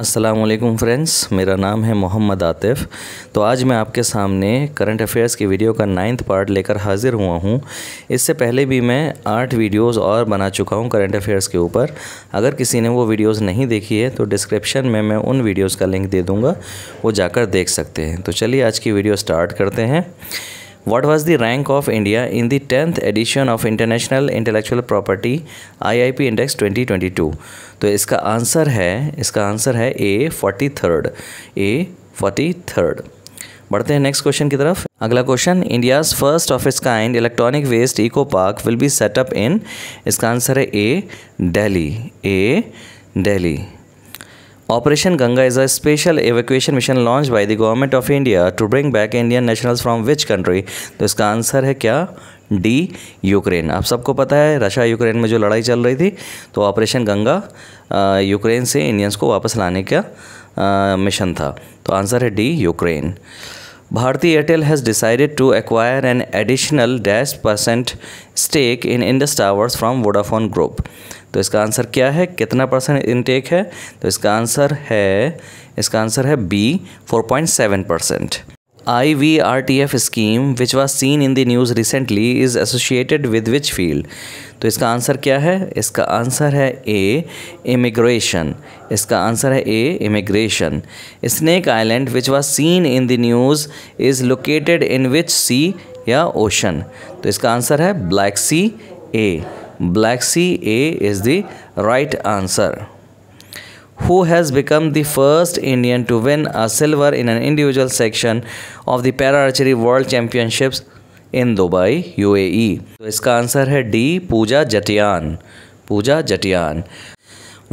अस्सलाम वालेकुम फ्रेंड्स, मेरा नाम है मोहम्मद आतिफ़। तो आज मैं आपके सामने करंट अफेयर्स की वीडियो का 9th पार्ट लेकर हाज़िर हुआ हूं। इससे पहले भी मैं 8 वीडियोस और बना चुका हूं करंट अफेयर्स के ऊपर। अगर किसी ने वो वीडियोस नहीं देखी है तो डिस्क्रिप्शन में मैं उन वीडियोस का लिंक दे दूँगा, वो जाकर देख सकते हैं। तो चलिए आज की वीडियो स्टार्ट करते हैं। What was the rank of India in the 10th edition of International Intellectual Property IIP Index 2022? तो इसका आंसर है A 43rd। बढ़ते हैं नेक्स्ट क्वेश्चन की तरफ। अगला question, India's first of its kind electronic waste eco park will be set up in, इसका answer है A Delhi। Operation Ganga is a special evacuation mission launched by the government of India to bring back Indian nationals from which country? तो इसका answer है क्या, D, Ukraine. आप सबको पता है रशिया यूक्रेन में जो लड़ाई चल रही थी, तो ऑपरेशन गंगा यूक्रेन से इंडियंस को वापस लाने का मिशन था। तो आंसर है D, Ukraine. Bharti Airtel has decided to acquire an additional %% stake in Indus Towers from Vodafone Group. तो इसका आंसर क्या है, कितना परसेंट इनटेक है? तो इसका आंसर है B, 4.7%। IVRTF scheme which was seen in the news recently is associated with which field? तो इसका आंसर क्या है? इसका आंसर है A, immigration. Snake island which was seen in the news is located in which sea या ocean? तो इसका answer है black sea A। Black sea A is the right answer. Who has become the first Indian to win a silver in an individual section of the Para Archery World Championships in Dubai, UAE? तो इसका answer है D, Pooja Jatyan.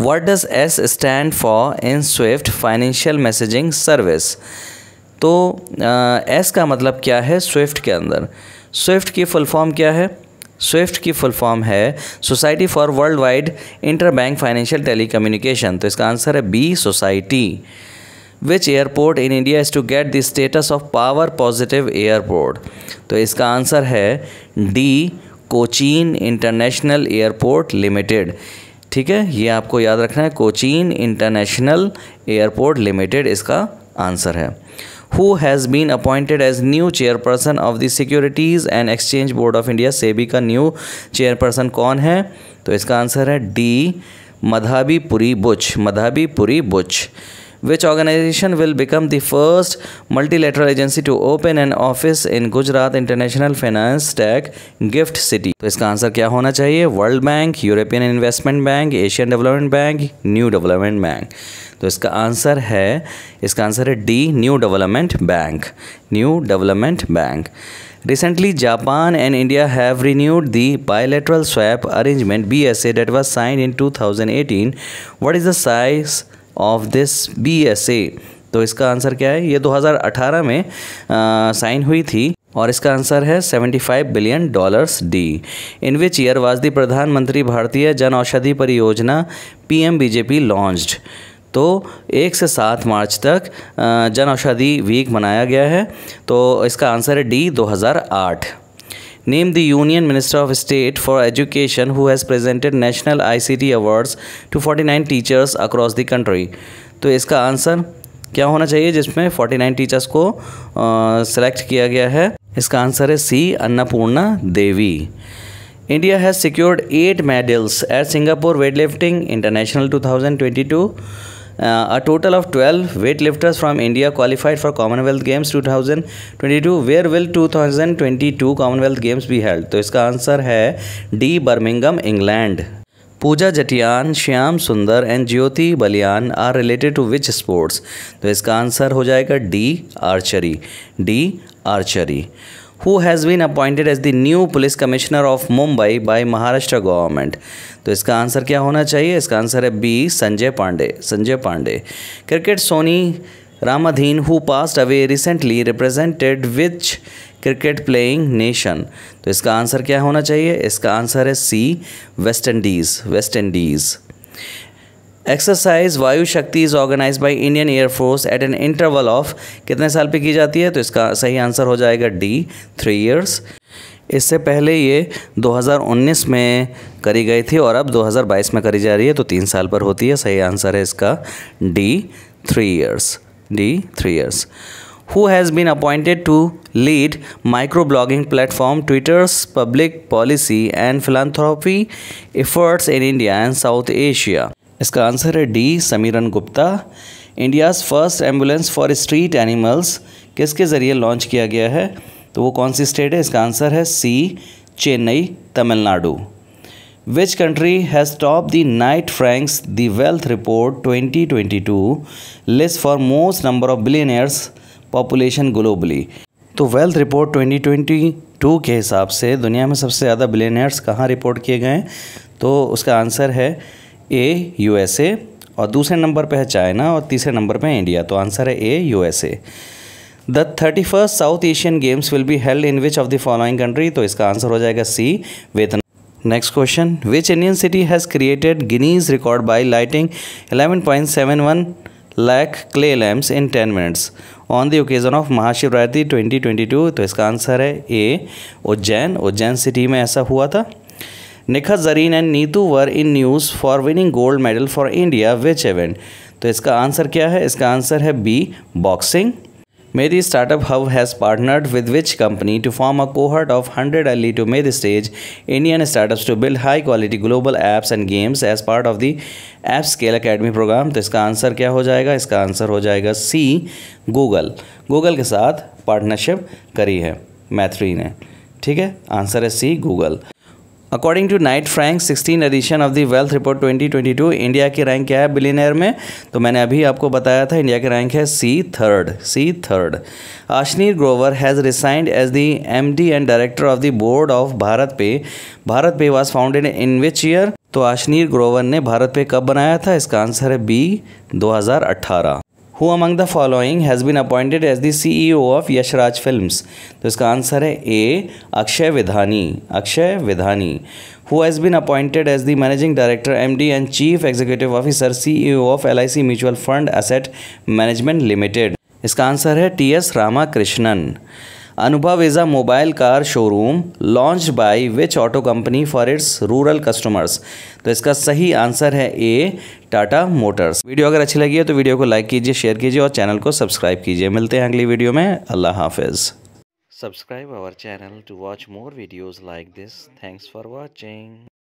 What does S stand for in SWIFT financial messaging service? तो S का मतलब क्या है Swift के अंदर? स्विफ्ट की फुल फॉर्म क्या है? स्विफ्ट की फुल फॉर्म है society for world wide interbank financial telecommunication. तो इसका आंसर है B, society. Which airport in India is to get the status of power positive airport? तो इसका आंसर है D, Cochin international airport limited. ठीक है, ये आपको याद रखना है, कोचीन इंटरनेशनल एयरपोर्ट लिमिटेड इसका आंसर है। Who has been appointed as new chairperson of the Securities and Exchange Board of India? SEBI का new chairperson कौन है? तो इसका आंसर है D, Madhabi Puri Buch. Which organization will become the first multilateral agency to open an office in Gujarat International Finance Tech Gift City? तो इसका answer क्या होना चाहिए? World bank, European investment bank, Asian development bank, new development bank. तो इसका answer है D, new development bank. Recently, Japan and India have renewed the bilateral swap arrangement BSA that was signed in 2018. What is the size of this BSA? तो इसका answer क्या है? ये 2018 में sign हुई थी और इसका आंसर है $75 billion D। In which year was the प्रधानमंत्री भारतीय जन औषधि परियोजना PMBJP लॉन्च्ड? तो 1 से 7 मार्च तक जन औषधि वीक मनाया गया है। तो इसका आंसर है D, 2008। Name the Union Minister of State for Education who has presented National ICT Awards to 49 teachers across the country. तो इसका आंसर क्या होना चाहिए जिसमें 49 टीचर्स को सेलेक्ट किया गया है? इसका आंसर है C, Annapurna Devi. India has secured 8 medals at Singapore Weightlifting International 2022. A total of 12 weightlifters from India qualified for Commonwealth Games 2022. Where will 2022 Commonwealth Games be held? तो इसका आंसर है D, Birmingham, England. Pooja Jatyan, Shyam Sundar and Jyoti Baliyan are related to which sports? तो इसका answer हो जाएगा D, archery. Who has been appointed as the new police commissioner of Mumbai by Maharashtra government? तो इसका answer क्या होना चाहिए? इसका आंसर है B, Sanjay Pandey. Cricket Sonny Ramadhin who passed away recently represented which cricket playing nation? तो इसका आंसर क्या होना चाहिए? इसका आंसर है C, waste Indies. Exercise Vayu Shakti is organise by Indian air force at an interval of कितने साल पे की जाती है? तो इसका सही आंसर हो जाएगा D, 3 years। इससे पहले ये 2019 में करी गई थी और अब 2022 में करी जा रही है, तो 3 साल पर होती है। सही आंसर है इसका D 3 years। Who has been appointed to lead microblogging platform Twitter's public policy and philanthropy efforts in India and South Asia? इसका आंसर है D Samiran Gupta. India's first ambulance for street animals किसके ज़रिए लॉन्च किया गया है, तो वो कौन सी स्टेट है? इसका आंसर है C Chennai Tamil Nadu. Which country has topped the Knight Frank's The Wealth Report 2022 list for most number of billionaires population globally? तो वेल्थ रिपोर्ट 2022 के हिसाब से दुनिया में सबसे ज़्यादा बिलियनर्स कहाँ रिपोर्ट किए गए, तो उसका आंसर है A USA, और दूसरे नंबर पे है चाइना और तीसरे नंबर पे इंडिया, तो आंसर है A USA। The 31st South Asian games will be held in which of the following country, तो इसका आंसर हो जाएगा C Vietnam. Next question, which Indian city has created Guinness record by lighting 11.71 lakh clay lamps in 10 minutes on the occasion of Mahashivratri 2022, तो इसका answer है A Ujjain city में ऐसा हुआ था। Nikhat Zareen and Nitu were in news for winning gold medal for India which event, तो इसका answer क्या है? इसका आंसर है B boxing. MeitY startup hub has partnered with which company to form a cohort of 100 early to mid stage Indian startups to build high quality global apps and games as part of the app scale academy programme, तो इसका answer क्या हो जाएगा? इसका answer हो जाएगा C Google के साथ पार्टनरशिप करी है मैथ्री ने, ठीक है, आंसर है C Google. According to Knight Frank 16 edition of the wealth report 2022 India की रैंक क्या है बिलियनर में, तो मैंने अभी आपको बताया था इंडिया की रैंक है C third. Ashneer Grover has resigned as the MD and director of the board of BharatPe. BharatPe was founded in which year, तो आशनीर ग्रोवर ने भारत पे कब बनाया था? इसका आंसर है B 2018। Who among the following has been appointed as the CEO of Yash Raj films, तो इसका आंसर है A Akshay Vidhani. Who has been appointed as the Managing Director MD and Chief Executive Officer CEO of LIC Mutual Fund Asset Management Limited, इसका answer है TS Ramakrishnan. Anubhav is a mobile car showroom launch by which auto company for its rural customers, तो इसका सही answer है A Tata Motors. Video अगर अच्छी लगी है तो वीडियो को लाइक कीजिए, शेयर कीजिए और चैनल को सब्सक्राइब कीजिए। मिलते हैं अगली वीडियो में, अल्लाह हाफिज़। Subscribe our channel to watch more videos like this. Thanks for watching.